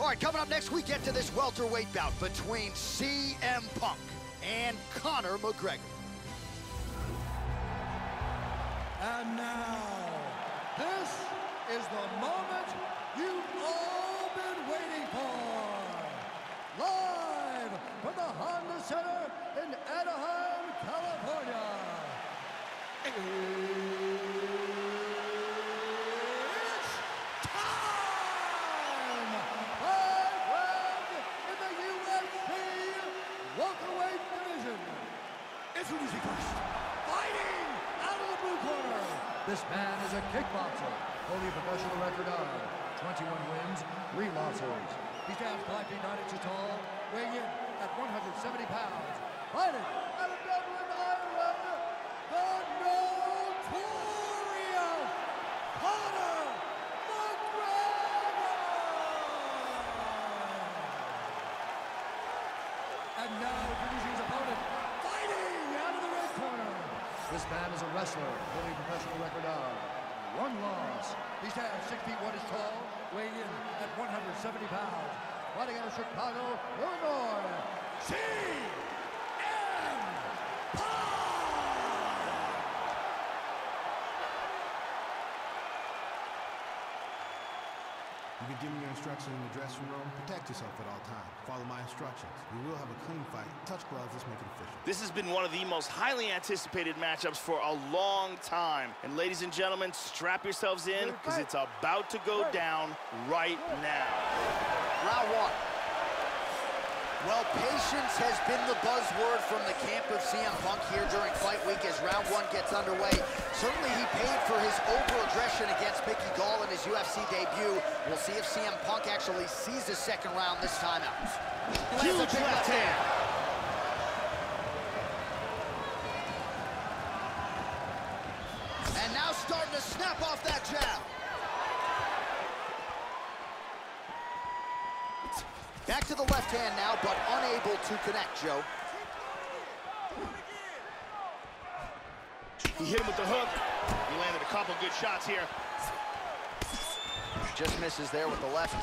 All right, coming up next, we get to this welterweight bout between CM Punk and Conor McGregor. And now, this is the moment you've all been waiting for. Live from the Honda Center in Anaheim, California. It's time! 5 rounds in the UFC welterweight division. Introducing first, fighting out of the blue corner. This man is a kickboxer, holding a professional record of 21 wins, 3 losses. He stands 5 feet 9 inches tall, weighing in at 170 pounds. Fighting out of Dublin, Ireland, the notorious Conor McGregor! And now, introducing his opponent, fighting out of the red corner. This man is a wrestler, holding a professional record of 1 loss. He stands 6 feet 1 inch tall, weighing in at 170 pounds. Fighting out of Chicago, Illinois, CM Punk! You can give me your instructions in the dressing room. Protect yourself at all times. Follow my instructions. We will have a clean fight. Touch gloves, let's make it official. This has been one of the most highly anticipated matchups for a long time. And ladies and gentlemen, strap yourselves in, because it's about to go down right now. Round 1. Well, patience has been the buzzword from the camp of CM Punk here during fight week as round 1 gets underway. Certainly he paid for his over-aggression against Mickey Gall in his UFC debut. We'll see if CM Punk actually sees his second round this time out. Huge left hand. And now starting to snap off that jab. Back to the left hand now, but unable to connect, Joe. He hit him with the hook. He landed a couple good shots here. Just misses there with the left.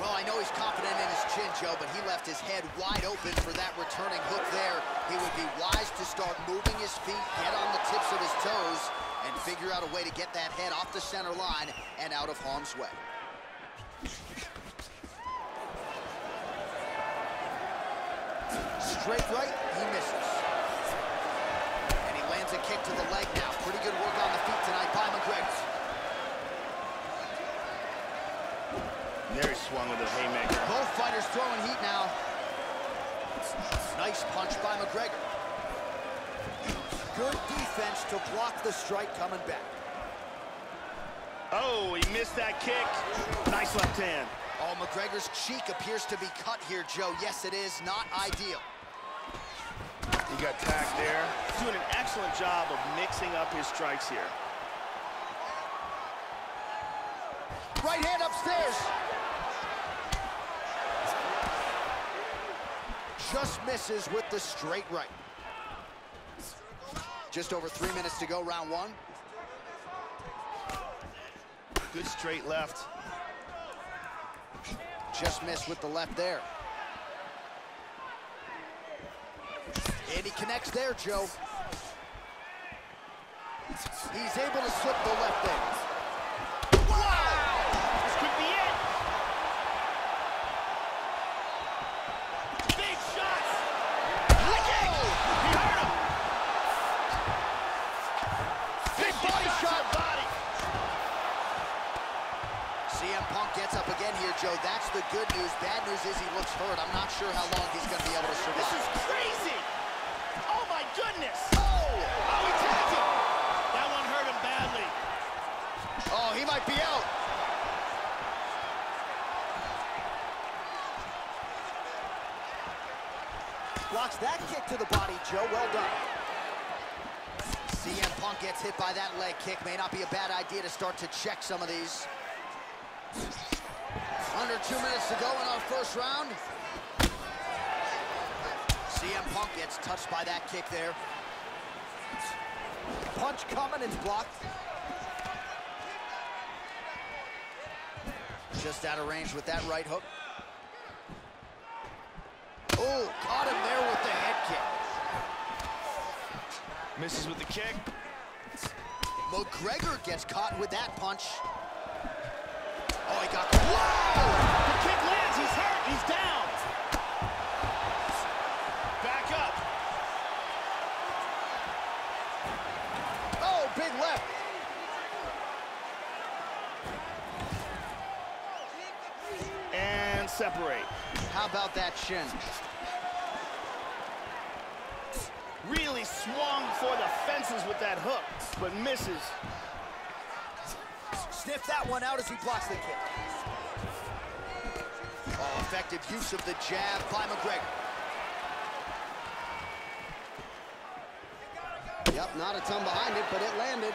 Well, I know he's confident in his chin, Joe, but he left his head wide open for that returning hook there. He would be wise to start moving his feet, get on the tips of his toes, and figure out a way to get that head off the center line and out of harm's way. Straight right, he misses. And he lands a kick to the leg now. Pretty good work on the feet tonight by McGregor. And there he swung with a haymaker. Both fighters throwing heat now. Nice punch by McGregor. Good defense to block the strike coming back. Oh, he missed that kick. Nice left hand. Oh, McGregor's cheek appears to be cut here, Joe. Yes, it is. Not ideal. He got tagged there. He's doing an excellent job of mixing up his strikes here. Right hand upstairs. Just misses with the straight right. Just over 3 minutes to go, round 1. Good straight left. Just missed with the left there. And he connects there, Joe. He's able to slip the left there. Wow! This could be it! Big shots! High kick! He hurt him! Big body shot! Body. CM Punk gets up again here, Joe. That's the good news. Bad news is he looks hurt. I'm not sure how long he's going to be able to survive. This is crazy! Goodness! Oh, he tags him! That one hurt him badly. Oh, he might be out. Blocks that kick to the body, Joe. Well done. CM Punk gets hit by that leg kick. May not be a bad idea to start to check some of these. Under 2 minutes to go in our first round. CM Punk gets touched by that kick there. Punch coming, it's blocked. just out of range with that right hook. Oh, caught him there with the head kick. Misses with the kick. McGregor gets caught with that punch. Oh, he got the... Whoa! The kick lands, he's hurt, he's down. Back up. Oh, big left. And separate. How about that shin? Really swung for the fences with that hook, but misses. Sniff that one out as he blocks the kick. Oh, effective use of the jab by McGregor. Yep, not a ton behind it, but it landed.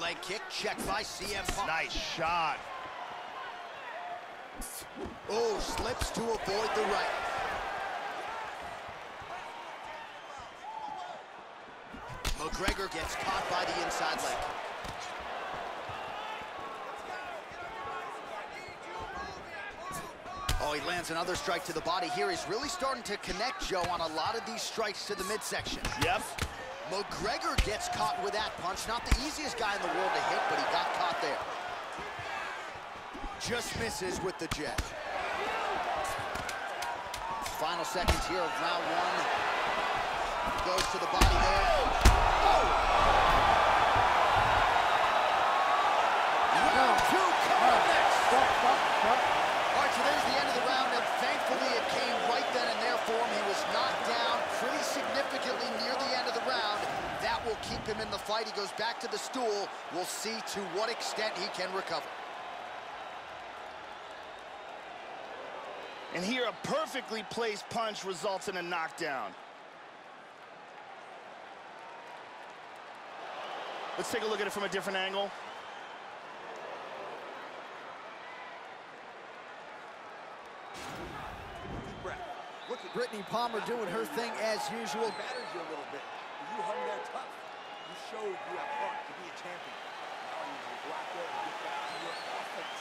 Leg kick checked by CM Punk. Nice shot. Oh, slips to avoid the right. McGregor gets caught by the inside leg. Oh, he lands another strike to the body here. He's really starting to connect, Joe, on a lot of these strikes to the midsection. Yep. McGregor gets caught with that punch. Not the easiest guy in the world to hit, but he got caught there. Just misses with the jab. Final seconds here of round one. Goes to the body there. Oh! Round two coming next. All right, so there's the end of the round, and thankfully it came right then and there for him. He was knocked down pretty significantly near the end of the round. That will keep him in the fight. He goes back to the stool. We'll see to what extent he can recover. And here, a perfectly placed punch results in a knockdown. Let's take a look at it from a different angle. Look at Brittany Palmer doing her thing as usual. Battered you a little bit. You hung there tough. You showed you have heart to be a champion. Now you need to block it and get back to your offense.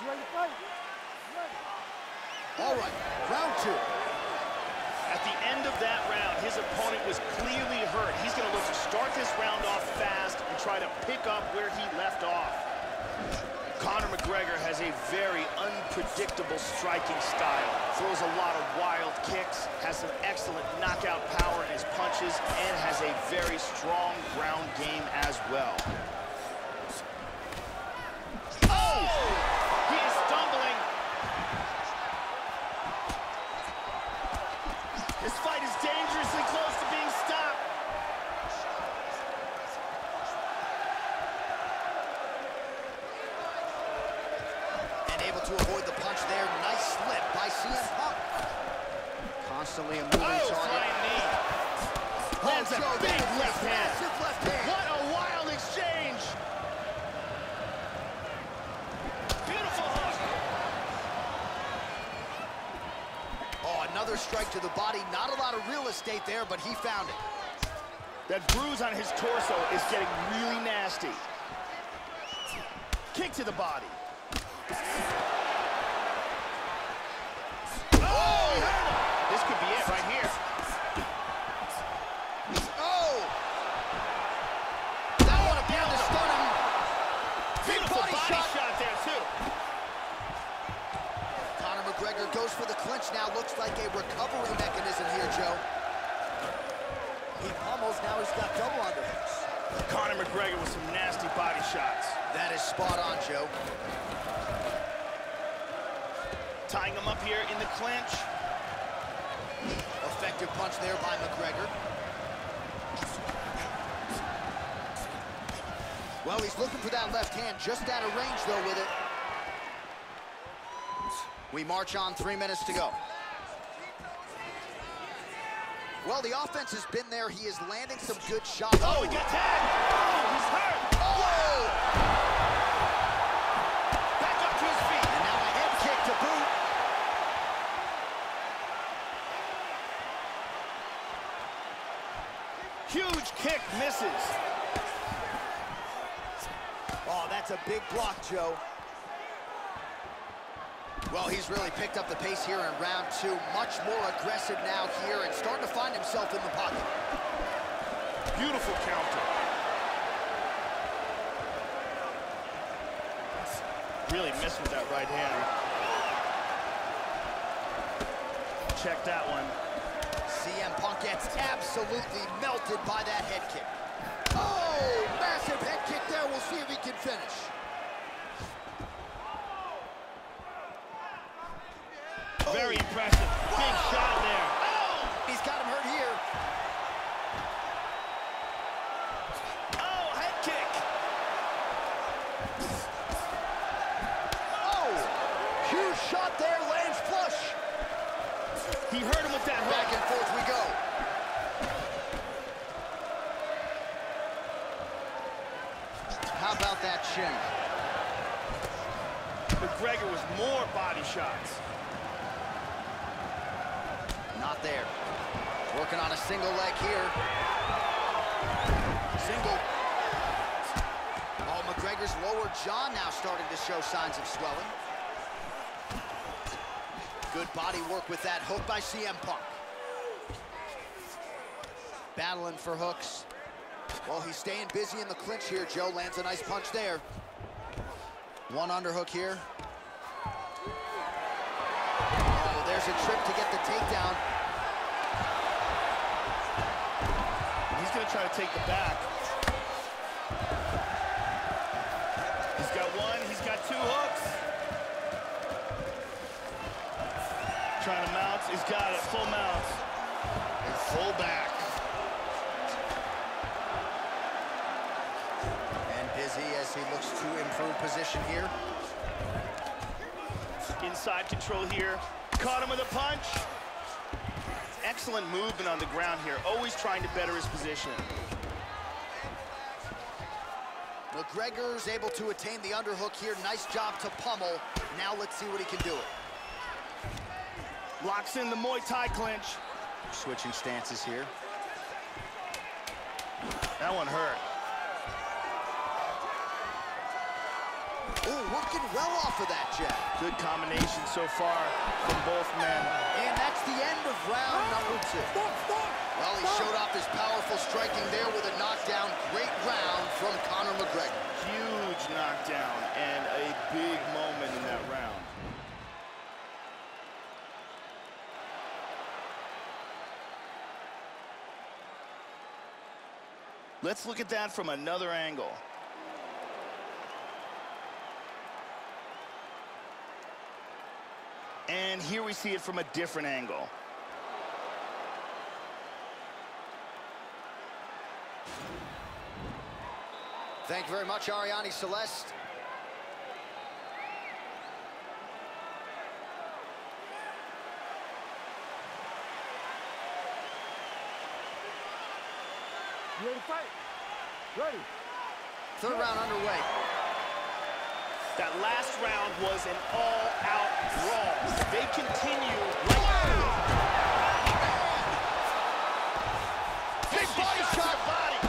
You ready to fight? You ready? All right, round two. At the end of that round, his opponent was clearly hurt. He's going to look to start this round off fast and try to pick up where he left off. Conor McGregor has a very unpredictable striking style. Throws a lot of wild kicks, has some excellent knockout power in his punches, and has a very strong ground game as well. Able to avoid the punch there. Nice slip by CM Punk. Constantly a moving target. Lands a big left hand. What a wild exchange. Beautiful hook. Oh, another strike to the body. Not a lot of real estate there, but he found it. That bruise on his torso is getting really nasty. Kick to the body. This could be it right here. Oh! That one appeared to stun him. Big body shot there, too. Conor McGregor goes for the clinch now. Looks like a recovery mechanism here, Joe. He pummels, now he's got double underhooks. Conor McGregor with some nasty body shots. That is spot on, Joe. Tying him up here in the clinch. Effective punch there by McGregor. Well, he's looking for that left hand, just out of range, though, with it. We march on, 3 minutes to go. Well, the offense has been there. He is landing some good shots. Oh, he got tagged! Oh, he's hurt! Oh! Whoa! Huge kick misses. That's a big block, Joe. Well, he's really picked up the pace here in round two. Much more aggressive now here and starting to find himself in the pocket. Beautiful counter. Really missed with that right hand. Check that one. CM Punk gets absolutely melted by that head kick. Oh, massive head kick there. We'll see if he can finish. Oh. Very impressive. Whoa. Big shot there. Oh. He's got him hurt here. Oh, head kick. Oh, huge shot there. Lands flush. He hurt him with that hook. Back and forth we go. How about that shin? McGregor was more body shots. Not there. Working on a single leg here. Single. Oh, McGregor's lower jaw now starting to show signs of swelling. Good body work with that hook by CM Punk. Battling for hooks. Well, he's staying busy in the clinch here, Joe. Lands a nice punch there. One underhook here. Oh, there's a trip to get the takedown. He's going to try to take the back. He's got one. He's got two hooks. Trying to mount. He's got it. Full mount. And full back. As he looks to improve position here. Inside control here. Caught him with a punch. Excellent movement on the ground here. Always trying to better his position. McGregor's able to attain the underhook here. Nice job to pummel. Now let's see what he can do it. Locks in the Muay Thai clinch. Switching stances here. That one hurt. Ooh, working well off of that jab. Good combination so far from both men. And that's the end of round number two. Well, he showed off his powerful striking there with a knockdown. Great round from Conor McGregor. Huge knockdown and a big moment in that round. Let's look at that from another angle. And here we see it from a different angle. Thank you very much, Ariani Celeste. You ready to fight? Ready. Third round underway. That last round was an all-out brawl. They continue right now. Big body shot. Body.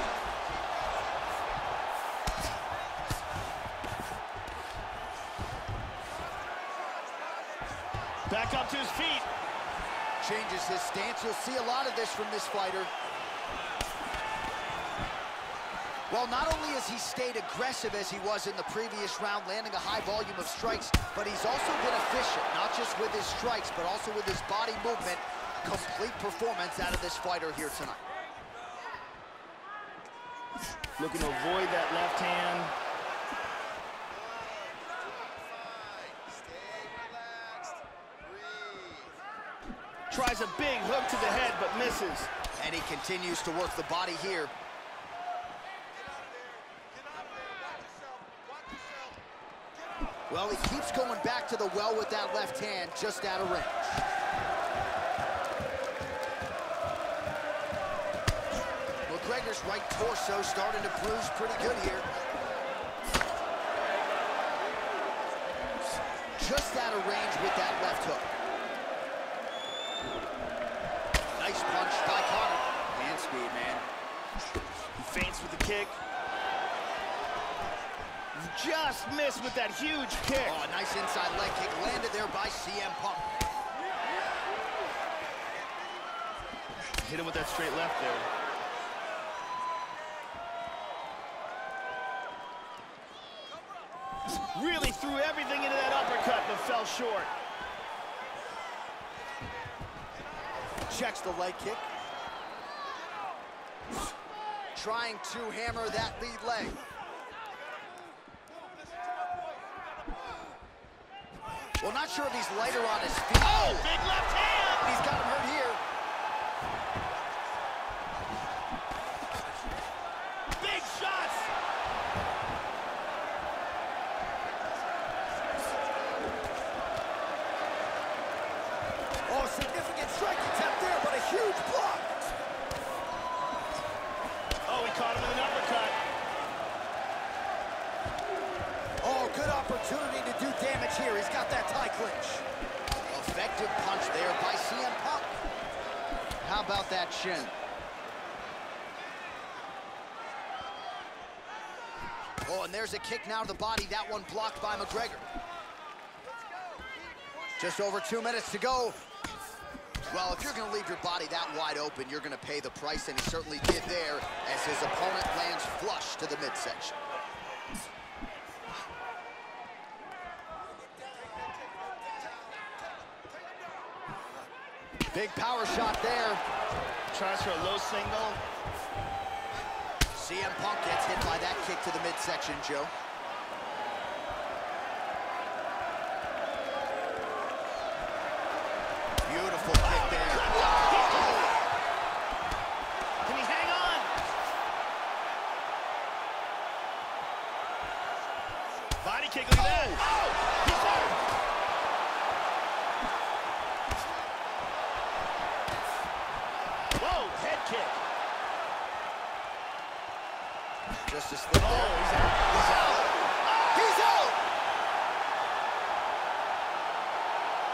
Back up to his feet. Changes his stance. You'll see a lot of this from this fighter. Well, not only has he stayed aggressive as he was in the previous round, landing a high volume of strikes, but he's also been efficient, not just with his strikes, but also with his body movement. Complete performance out of this fighter here tonight. Looking to avoid that left hand. Tries a big hook to the head, but misses. And he continues to work the body here. Well, he keeps going back to the well with that left hand, just out of range. McGregor's right torso starting to bruise pretty good here. Just out of range with that left hook. Nice punch by Conor. Man speed, man. He feints with the kick. just missed with that huge kick. Oh, a nice inside leg kick landed there by CM Punk. Hit him with that straight left there. Really threw everything into that uppercut, but fell short. Checks the leg kick. Trying to hammer that lead leg. Well, not sure if he's lighter on his feet. Oh, big left hand! He's got him hurt here. Big shots! Oh, significant strike attempt there, but a huge block. Oh, he caught him with an uppercut. Oh, good opportunity to do damage here. He's got that tie clinch. Effective punch there by CM Punk. How about that shin? Oh, and there's a kick now to the body. That one blocked by McGregor. Just over 2 minutes to go. Well, if you're going to leave your body that wide open, you're going to pay the price, and he certainly did there as his opponent lands flush to the midsection. Big power shot there. Tries for a low single. CM Punk gets hit by that kick to the midsection, Joe. Beautiful kick there. Oh. Can he hang on? Body kick, look at that. Oh, he's hurt. Whoa, head kick. Just a slip there. Oh, he's out. He's out. Oh. He's out.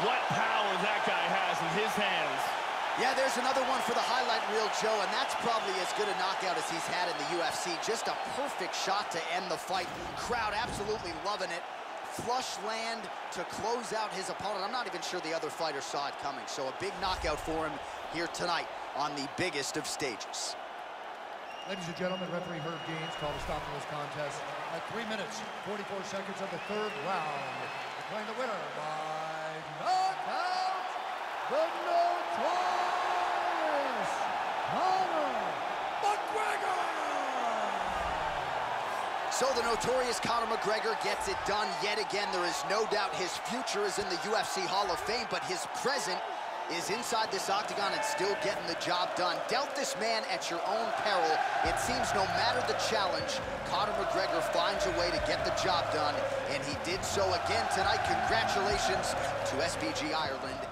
What power that guy has in his hands. Yeah, there's another one for the highlight reel, Joe, and that's probably as good a knockout as he's had in the UFC. Just a perfect shot to end the fight. Crowd absolutely loving it. Flush land to close out his opponent. I'm not even sure the other fighter saw it coming, so a big knockout for him here tonight on the biggest of stages. Ladies and gentlemen, referee Herb Gaines called a stop to this contest at 3 minutes, 44 seconds of the third round. Declaring the winner by knockout, the notorious Conor McGregor! So the notorious Conor McGregor gets it done yet again. There is no doubt his future is in the UFC Hall of Fame, but his present is inside this octagon and still getting the job done. Dealt this man at your own peril. It seems no matter the challenge, Conor McGregor finds a way to get the job done, and he did so again tonight. Congratulations to SBG Ireland.